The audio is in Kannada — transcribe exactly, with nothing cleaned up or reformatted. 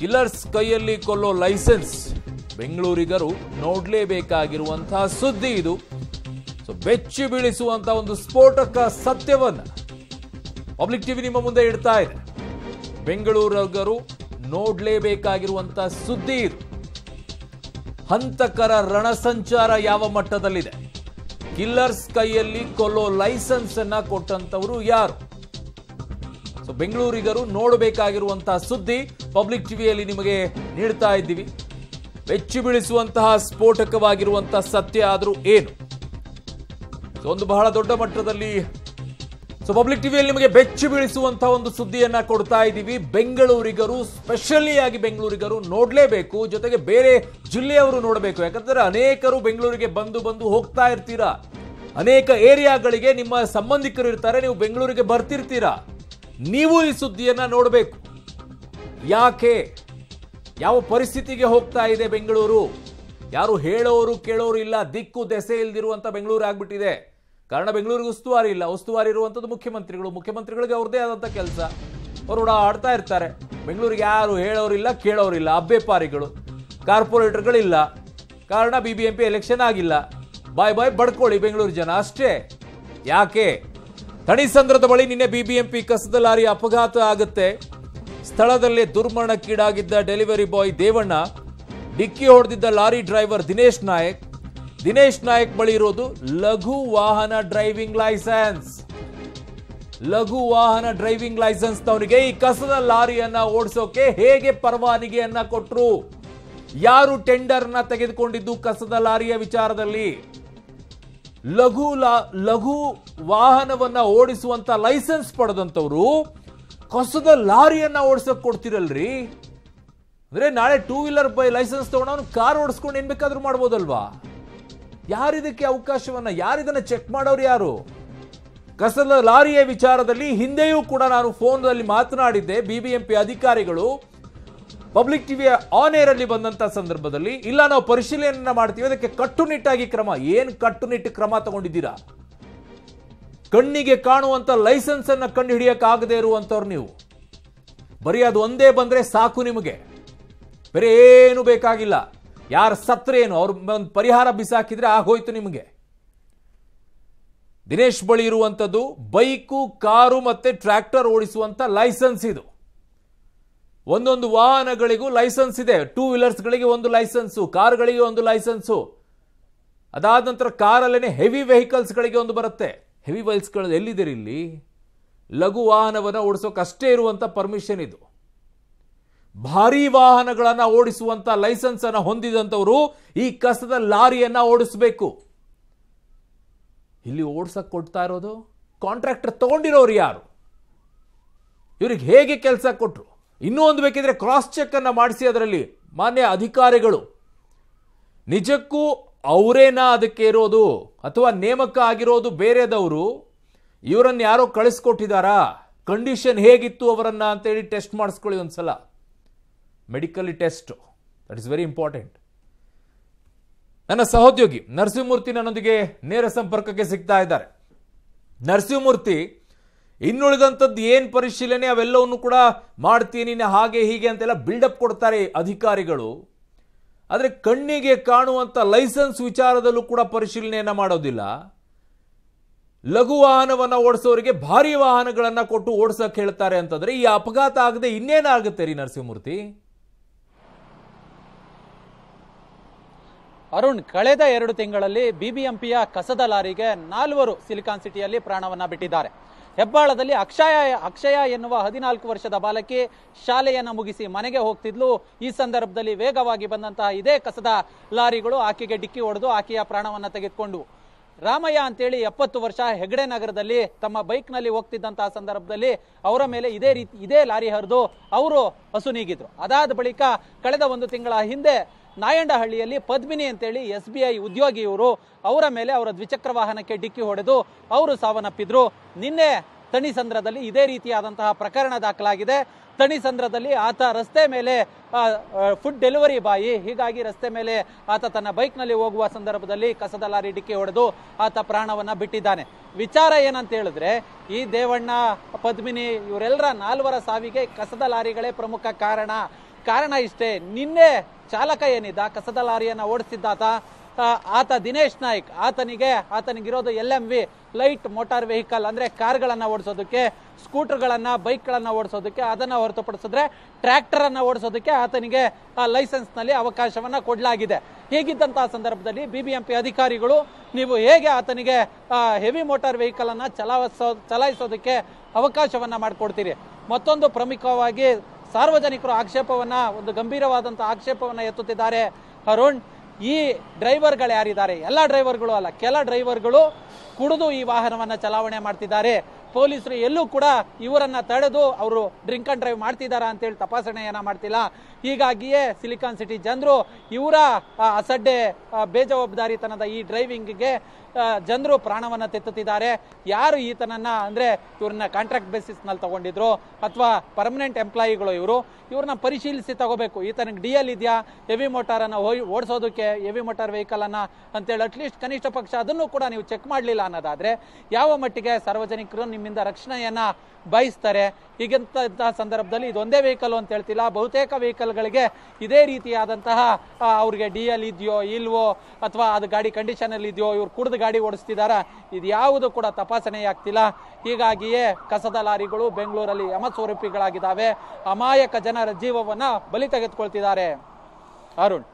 ಕಿಲ್ಲರ್ಸ್ ಕೈಯಲ್ಲಿ ಕೊಲ್ಲೋ ಲೈಸೆನ್ಸ್ ಬೆಂಗಳೂರಿಗರು ನೋಡಲೇಬೇಕಾಗಿರುವಂತ ಸುದ್ದಿ ಇದು ಸೋ ಬೆಚ್ಚಿ ಬೀಳಿಸುವಂತ ಒಂದು ಸ್ಫೋಟಕ ಸತ್ಯವನ್ನ ಪಬ್ಲಿಕ್ ಟಿವಿ ನಿಮ್ಮ ಮುಂದೆ ಇಡ್ತಾ ಇದೆ ಬೆಂಗಳೂರಿಗರು ನೋಡಲೇಬೇಕಾಗಿರುವಂತ ಸುದ್ದಿ ಇದು ಹಂತಕರ ರಣಸಂಚಾರ ಯಾವ ಮಟ್ಟದಲ್ಲಿದೆ ಕಿಲ್ಲರ್ಸ್ ಕೈಯಲ್ಲಿ ಕೊಲ್ಲೋ ಲೈಸೆನ್ಸ್ ಅನ್ನು ಕೊಟ್ಟಂತವರು ಯಾರು सो बेंगलूरिगरु नोडबेकागिरुवंत सुद्दी पब्लिक टीवी यल्लि निमगे नीडुत्ता इद्दीवि बेच्चि बिळिसुवंत स्फोटकवागिरुवंत सत्य आदरू एनु सो ओंदु बहळ दोड्ड मट्टदल्लि सो पब्लिक टीवी यल्लि निमगे बेच्चि बिळिसुवंत ओंदु सुद्दियन्न कोड्ता इद्दीवि बेंगलूरिगरु स्पेशली आगि बेंगलूरिगरु नोडलेबेकु जोतेगे बेरे जिल्लेयवरु नोडबेकु याकंद्रे अनेकरु बेंगलूरिगे बंदु बंदु होग्ता इर्तीरा अनेक एरियागळिगे निम्म संबंधिकरु इर्तारे नीवु बेंगलूरिगे बर्तिर्तीरा ನೀವು ಈ ಸುದ್ದಿಯನ್ನ ನೋಡಬೇಕು ಯಾಕೆ ಯಾವ ಪರಿಸ್ಥಿತಿಗೆ ಹೋಗ್ತಾ ಇದೆ ಬೆಂಗಳೂರು ಯಾರು ಹೇಳೋರು ಕೇಳೋರು ಇಲ್ಲ ದಿಕ್ಕು ದೆಸೆ ಇಲ್ದಿರುವಂತ ಬೆಂಗಳೂರು ಆಗಿಬಿಟ್ಟಿದೆ ಕಾರಣ ಬೆಂಗಳೂರಿಗೆ ಉಸ್ತುವಾರಿ ಇಲ್ಲ ಉಸ್ತುವಾರಿ ಇರುವಂತದ್ದು ಮುಖ್ಯಮಂತ್ರಿಗಳು ಮುಖ್ಯಮಂತ್ರಿಗಳಿಗೆ ಅವರದೇ ಆದಂತ ಕೆಲಸ ಅವರು ಓಡಾಡ್ತಾ ಇರ್ತಾರೆ ಬೆಂಗಳೂರಿಗೆ ಯಾರು ಹೇಳೋರು ಇಲ್ಲ ಕೇಳೋರು ಇಲ್ಲ ಅಬ್ಬೇಪಾರಿಗಳು ಕಾರ್ಪೊರೇಟರ್ಗಳು ಇಲ್ಲ ಕಾರಣ ಬಿಬಿಎಂಪಿ ಎಲೆಕ್ಷನ್ ಆಗಿಲ್ಲ ಬೈ ಬೈ ಬಡ್ಕೊಳ್ಳಿ ಬೆಂಗಳೂರು ಜನ ಅಷ್ಟೇ ಯಾಕೆ ಥಣಿಸಂದ್ರದ ಬಳಿ ನಿನ್ನೆ ಬಿಬಿಎಂಪಿ ಕಸದ ಲಾರಿ ಅಪಘಾತ ಆಗುತ್ತೆ ಸ್ಥಳದಲ್ಲೇ ದುರ್ಮರಣಕ್ಕೀಡಾಗಿದ್ದ ಡೆಲಿವರಿ ಬಾಯ್ ದೇವಣ್ಣ ಡಿಕ್ಕಿ ಹೊಡೆದಿದ್ದ ಲಾರಿ ಡ್ರೈವರ್ ದಿನೇಶ್ ನಾಯಕ್ ದಿನೇಶ್ ನಾಯಕ್ ಬಳಿ ಇರೋದು ಲಘು ವಾಹನ ಡ್ರೈವಿಂಗ್ ಲೈಸೆನ್ಸ್ ಲಘು ವಾಹನ ಡ್ರೈವಿಂಗ್ ಲೈಸೆನ್ಸ್ ಅವರಿಗೆ ಈ ಕಸದ ಲಾರಿಯನ್ನ ಓಡಿಸೋಕೆ ಹೇಗೆ ಪರವಾನಿಗೆಯನ್ನ ಕೊಟ್ಟರು ಯಾರು ಟೆಂಡರ್ನ ತೆಗೆದುಕೊಂಡಿದ್ದು ಕಸದ ಲಾರಿಯ ವಿಚಾರದಲ್ಲಿ ಲಘು ಲಘು ವಾಹನವನ್ನ ಓಡಿಸುವಂತ ಲೈಸೆನ್ಸ್ ಪಡೆದಂತವರು ಕಸದ ಲಾರಿಯನ್ನ ಓಡಿಸಕ್ಕೆ ಕೊಡ್ತಿರಲ್ರಿ ಅಂದ್ರೆ ನಾಳೆ ಟೂ ವೀಲರ್ ಬೈ ಲೈಸೆನ್ಸ್ ತಗೊಂಡು ಅವನು ಕಾರ್ ಓಡಿಸ್ಕೊಂಡು ಏನ್ ಬೇಕಾದರೂ ಮಾಡಬಹುದಲ್ವಾ ಯಾರಿದಕ್ಕೆ ಅವಕಾಶವನ್ನ ಯಾರಿದನ್ನ ಚೆಕ್ ಮಾಡೋರು ಯಾರು ಕಸದ ಲಾರಿಯ ವಿಚಾರದಲ್ಲಿ ಹಿಂದೆಯೂ ಕೂಡ ನಾನು ಫೋನ್ ನಲ್ಲಿ ಮಾತನಾಡಿದ್ದೆ ಬಿಬಿಎಂಪಿ ಅಧಿಕಾರಿಗಳು ಪಬ್ಲಿಕ್ ಟಿವಿಯ ಆನ್ ಏರ್ ಅಲ್ಲಿ ಬಂದಂತ ಸಂದರ್ಭದಲ್ಲಿ ಇಲ್ಲ ನಾವು ಪರಿಶೀಲನೆಯನ್ನ ಮಾಡ್ತೀವಿ ಅದಕ್ಕೆ ಕಟ್ಟುನಿಟ್ಟಾಗಿ ಕ್ರಮ ಏನು ಕಟ್ಟುನಿಟ್ಟು ಕ್ರಮ ತಗೊಂಡಿದ್ದೀರಾ ಕಣ್ಣಿಗೆ ಕಾಣುವಂತ ಲೈಸೆನ್ಸ್ ಅನ್ನ ಕಂಡು ಹಿಡಿಯಕ್ಕೆ ಆಗದೆ ಇರುವಂತವ್ರು ನೀವು ಬರೀ ಅದು ಒಂದೇ ಬಂದ್ರೆ ಸಾಕು ನಿಮಗೆ ಬೇರೆ ಏನು ಬೇಕಾಗಿಲ್ಲ ಯಾರು ಸತ್ರೆ ಏನು ಅವ್ರ ಒಂದು ಪರಿಹಾರ ಬಿಸಾಕಿದ್ರೆ ಆಗೋಯ್ತು ನಿಮಗೆ ದಿನೇಶ್ ಬಳಿ ಇರುವಂತದ್ದು ಬೈಕು ಕಾರು ಮತ್ತೆ ಟ್ರ್ಯಾಕ್ಟರ್ ಓಡಿಸುವಂತ ಲೈಸೆನ್ಸ್ ಇದು ಒಂದೊಂದು ವಾಹನಗಳಿಗೂ ಲೈಸೆನ್ಸ್ ಇದೆ ಟೂ ವೀಲರ್ಸ್ ಗಳಿಗೆ ಒಂದು ಲೈಸೆನ್ಸ್ ಕಾರ್ ಗಳಿಗೆ ಒಂದು ಲೈಸೆನ್ಸ್ ಅದಾದ ನಂತರ ಕಾರಲ್ಲೇನೆ ಹೆವಿ ವೆಹಿಕಲ್ಸ್ ಗಳಿಗೆ ಒಂದು ಬರುತ್ತೆ ಹೆವಿ ವೆಹಿಕಲ್ಸ್ ಗಳು ಎಲ್ಲಿದೆ ಇಲ್ಲಿ ಲಘು ವಾಹನವನ್ನು ಓಡಿಸೋಕೆ ಅಷ್ಟೇ ಇರುವಂತ ಪರ್ಮಿಷನ್ ಇದು ಭಾರಿ ವಾಹನಗಳನ್ನು ಓಡಿಸುವಂತ ಲೈಸೆನ್ಸ್ ಅನ್ನು ಹೊಂದಿದಂತವರು ಈ ಕಸದ ಲಾರಿಯನ್ನು ಓಡಿಸಬೇಕು ಇಲ್ಲಿ ಓಡಿಸಕ್ಕೆ ಕೊಡ್ತಾ ಇರೋದು ಕಾಂಟ್ರಾಕ್ಟರ್ ತಗೊಂಡಿರೋರು ಯಾರು ಇವರಿಗೆ ಹೇಗೆ ಕೆಲಸ ಕೊಟ್ಟರು ಇನ್ನೂ ಒಂದು ಬೇಕಿದ್ರೆ ಕ್ರಾಸ್ ಚೆಕ್ ಅನ್ನು ಮಾಡಿಸಿ ಅದರಲ್ಲಿ ಮಾನ್ಯ ಅಧಿಕಾರಿಗಳು ನಿಜಕ್ಕೂ ಅವರೇನಾ ಅದಕ್ಕೆ ಇರೋದು ಅಥವಾ ನೇಮಕ ಆಗಿರೋದು ಬೇರೆದವರು ಇವರನ್ನು ಯಾರೋ ಕಳಿಸ್ಕೊಟ್ಟಿದ್ದಾರಾ ಕಂಡೀಷನ್ ಹೇಗಿತ್ತು ಅವರನ್ನು ಅಂತೇಳಿ ಟೆಸ್ಟ್ ಮಾಡಿಸ್ಕೊಳ್ಳಿ ಒಂದ್ಸಲ medically test that is very important ನನ್ನ ಸಹೋದ್ಯೋಗಿ ನರಸಿಂಹಮೂರ್ತಿ ನನ್ನೊಂದಿಗೆ ನೇರ ಸಂಪರ್ಕಕ್ಕೆ ಸಿಗ್ತಾ ಇದ್ದಾರೆ ನರಸಿಂಹಮೂರ್ತಿ ಇನ್ನುಳಿದಂತದ್ದು ಏನು ಪರಿಶೀಲನೆ ಅವೆಲ್ಲವನ್ನೂ ಕೂಡ ಮಾಡ್ತೀನಿ ಹಾಗೆ ಹೀಗೆ ಅಂತೆಲ್ಲ ಬಿಲ್ಡಪ್ ಕೊಡ್ತಾರೆ ಅಧಿಕಾರಿಗಳು ಆದರೆ ಕಣ್ಣಿಗೆ ಕಾಣುವಂಥ ಲೈಸೆನ್ಸ್ ವಿಚಾರದಲ್ಲೂ ಕೂಡ ಪರಿಶೀಲನೆಯನ್ನು ಮಾಡೋದಿಲ್ಲ ಲಘು ವಾಹನವನ್ನು ಓಡಿಸೋರಿಗೆ ಭಾರಿ ವಾಹನಗಳನ್ನು ಕೊಟ್ಟು ಓಡಿಸೋಕೆ ಹೇಳ್ತಾರೆ ಅಂತಂದರೆ ಈ ಅಪಘಾತ ಆಗದೆ ಇನ್ನೇನಾಗುತ್ತೆ ರೀ ನರಸಿಂಹಮೂರ್ತಿ? ಅರುಣ್, ಕಳೆದ ಎರಡು ತಿಂಗಳಲ್ಲಿ ಬಿಬಿಎಂಪಿಯ ಕಸದ ಲಾರಿಗೆ ನಾಲ್ವರು ಸಿಲಿಕಾನ್ ಸಿಟಿಯಲ್ಲಿ ಪ್ರಾಣವನ್ನು ಬಿಟ್ಟಿದ್ದಾರೆ. ಹೆಬ್ಬಾಳದಲ್ಲಿ ಅಕ್ಷಯ ಅಕ್ಷಯ ಎನ್ನುವ ಹದಿನಾಲ್ಕು ವರ್ಷದ ಬಾಲಕಿ ಶಾಲೆಯನ್ನು ಮುಗಿಸಿ ಮನೆಗೆ ಹೋಗ್ತಿದ್ಲು. ಈ ಸಂದರ್ಭದಲ್ಲಿ ವೇಗವಾಗಿ ಬಂದಂತಹ ಇದೇ ಕಸದ ಲಾರಿಗಳು ಆಕೆಗೆ ಡಿಕ್ಕಿ ಹೊಡೆದು ಆಕೆಯ ಪ್ರಾಣವನ್ನು ತೆಗೆದುಕೊಂಡು ರಾಮಯ್ಯ ಅಂತೇಳಿ ಎಪ್ಪತ್ತು ವರ್ಷ ಹೆಗ್ಡೆ ನಗರದಲ್ಲಿ ತಮ್ಮ ಬೈಕ್ನಲ್ಲಿ ಹೋಗ್ತಿದ್ದಂತಹ ಸಂದರ್ಭದಲ್ಲಿ ಅವರ ಮೇಲೆ ಇದೇ ರೀತಿ ಇದೇ ಲಾರಿ ಹರಿದು ಅವರು ಅಸುನೀಗಿದ್ರು. ಅದಾದ ಬಳಿಕ ಕಳೆದ ಒಂದು ತಿಂಗಳ ಹಿಂದೆ ನಾಯಂಡಹಳ್ಳಿಯಲ್ಲಿ ಪದ್ಮಿನಿ ಅಂತೇಳಿ ಎಸ್ ಬಿ ಐ ಉದ್ಯೋಗಿ ಇವರು, ಅವರ ಮೇಲೆ ಅವರ ದ್ವಿಚಕ್ರ ವಾಹನಕ್ಕೆ ಡಿಕ್ಕಿ ಹೊಡೆದು ಅವರು ಸಾವನ್ನಪ್ಪಿದ್ರು. ನಿನ್ನೆ ಥಣಿಸಂದ್ರದಲ್ಲಿ ಇದೇ ರೀತಿಯಾದಂತಹ ಪ್ರಕರಣ ದಾಖಲಾಗಿದೆ. ಥಣಿಸಂದ್ರದಲ್ಲಿ ಆತ ರಸ್ತೆ ಮೇಲೆ ಫುಡ್ ಡೆಲಿವರಿ ಬಾಯಿ, ಹೀಗಾಗಿ ರಸ್ತೆ ಮೇಲೆ ಆತ ತನ್ನ ಬೈಕ್ನಲ್ಲಿ ಹೋಗುವ ಸಂದರ್ಭದಲ್ಲಿ ಕಸದ ಲಾರಿ ಡಿಕ್ಕಿ ಹೊಡೆದು ಆತ ಪ್ರಾಣವನ್ನು ಬಿಟ್ಟಿದ್ದಾನೆ. ವಿಚಾರ ಏನಂತ ಹೇಳಿದ್ರೆ, ಈ ದೇವಣ್ಣ, ಪದ್ಮಿನಿ ಇವರೆಲ್ಲರ ನಾಲ್ವರ ಸಾವಿಗೆ ಕಸದ ಲಾರಿಗಳೇ ಪ್ರಮುಖ ಕಾರಣ. ಕಾರಣ ಇಷ್ಟೇ. ನಿನ್ನೆ ಚಾಲಕ ಏನಿದ್ದ, ಕಸದ ಲಾರಿಯನ್ನು ಓಡಿಸಿದ್ದಾತ, ಆತ ದಿನೇಶ್ ನಾಯ್ಕ್, ಆತನಿಗೆ ಆತನಿಗಿರೋದು L M V light motor vehicle, ಅಂದರೆ ಕಾರ್ಗಳನ್ನು ಓಡಿಸೋದಕ್ಕೆ, ಸ್ಕೂಟರ್ಗಳನ್ನು, ಬೈಕ್ಗಳನ್ನು ಓಡಿಸೋದಕ್ಕೆ, ಅದನ್ನು ಹೊರತುಪಡಿಸಿದ್ರೆ ಟ್ರ್ಯಾಕ್ಟರನ್ನು ಓಡಿಸೋದಕ್ಕೆ ಆತನಿಗೆ ಲೈಸೆನ್ಸ್ನಲ್ಲಿ ಅವಕಾಶವನ್ನು ಕೊಡಲಾಗಿದೆ. ಹೀಗಿದ್ದಂಥ ಸಂದರ್ಭದಲ್ಲಿ ಬಿ ಬಿ ಎಂ ಪಿ ಅಧಿಕಾರಿಗಳು ನೀವು ಹೇಗೆ ಆತನಿಗೆ ಹೆವಿ ಮೋಟಾರ್ ವೆಹಿಕಲನ್ನು ಚಲಾಯಿಸೋ ಚಲಾಯಿಸೋದಕ್ಕೆ ಅವಕಾಶವನ್ನು ಮಾಡಿಕೊಡ್ತೀರಿ? ಮತ್ತೊಂದು ಪ್ರಮುಖವಾಗಿ ಸಾರ್ವಜನಿಕರು ಆಕ್ಷೇಪವನ್ನು, ಒಂದು ಗಂಭೀರವಾದಂಥ ಆಕ್ಷೇಪವನ್ನು ಎತ್ತುತ್ತಿದ್ದಾರೆ ಅರುಣ್. ಈ ಡ್ರೈವರ್ಗಳು ಯಾರಿದ್ದಾರೆ, ಎಲ್ಲ ಡ್ರೈವರ್ಗಳು ಅಲ್ಲ, ಕೆಲ ಡ್ರೈವರ್ಗಳು ಕುಡಿದು ಈ ವಾಹನವನ್ನು ಚಲಾವಣೆ ಮಾಡ್ತಿದ್ದಾರೆ. ಪೊಲೀಸರು ಎಲ್ಲೂ ಕೂಡ ಇವರನ್ನು ತಡೆದು ಅವರು ಡ್ರಿಂಕ್ ಅಂಡ್ ಡ್ರೈವ್ ಮಾಡ್ತಿದ್ದಾರಾ ಅಂತೇಳಿ ತಪಾಸಣೆಯನ್ನು ಮಾಡ್ತಿಲ್ಲ. ಹೀಗಾಗಿಯೇ ಸಿಲಿಕಾನ್ ಸಿಟಿ ಜನರು ಇವರ ಅಸಡ್ಡೆ, ಬೇಜವಾಬ್ದಾರಿತನದ ಈ ಡ್ರೈವಿಂಗ್ಗೆ ಜನರು ಪ್ರಾಣವನ್ನು ತೆತ್ತುತ್ತಿದ್ದಾರೆ. ಯಾರು ಈತನನ್ನು, ಅಂದರೆ ಇವ್ರನ್ನ ಕಾಂಟ್ರಾಕ್ಟ್ ಬೇಸಿಸ್ನಲ್ಲಿ ತೊಗೊಂಡಿದ್ರು ಅಥವಾ ಪರ್ಮನೆಂಟ್ ಎಂಪ್ಲಾಯಿಗಳು ಇವರು, ಇವ್ರನ್ನ ಪರಿಶೀಲಿಸಿ ತಗೋಬೇಕು. ಈತನಿಗೆ ಡಿ ಎಲ್ ಇದೆಯಾ, ಹೆವಿ ಮೋಟಾರನ್ನು ಹೋಗಿ ಓಡಿಸೋದಕ್ಕೆ, ಹೆವಿ ಮೋಟಾರ್ ವೆಹಿಕಲನ್ನು ಅಂತೇಳಿ ಅಟ್ಲೀಸ್ಟ್ ಕನಿಷ್ಠ ಪಕ್ಷ ಅದನ್ನು ಕೂಡ ನೀವು ಚೆಕ್ ಮಾಡಲಿಲ್ಲ ಅನ್ನೋದಾದರೆ ಯಾವ ಮಟ್ಟಿಗೆ ಸಾರ್ವಜನಿಕರು ನಿಮ್ಮಿಂದ ರಕ್ಷಣೆಯನ್ನು ಬಯಸ್ತಾರೆ? ಈಗಂತಹ ಸಂದರ್ಭದಲ್ಲಿ ಇದೊಂದೇ ವೆಹಿಕಲ್ ಅಂತ ಹೇಳ್ತಿಲ್ಲ, ಬಹುತೇಕ ವೆಹಿಕಲ್ಗಳಿಗೆ ಇದೇ ರೀತಿಯಾದಂತಹ ಅವ್ರಿಗೆ ಡಿ ಎಲ್ ಇದೆಯೋ ಇಲ್ವೋ, ಅಥವಾ ಅದು ಗಾಡಿ ಕಂಡೀಷನಲ್ಲಿ ಇದೆಯೋ, ಇವ್ರು ಕುಡಿದು ಗಾಡಿ ಓಡಿಸ್ತಿದ್ದಾರಾ, ಇದು ಯಾವುದು ಕೂಡ ತಪಾಸಣೆ ಆಗ್ತಿಲ್ಲ. ಹೀಗಾಗಿಯೇ ಕಸದ ಲಾರಿಗಳು ಬೆಂಗಳೂರಲ್ಲಿ ಯಮಸ್ವರೂಪಿಗಳಾಗಿದ್ದಾವೆ, ಅಮಾಯಕ ಜನರ ಜೀವವನ್ನು ಬಲಿ ತೆಗೆದುಕೊಳ್ತಿದ್ದಾರೆ ಅರುಣ್.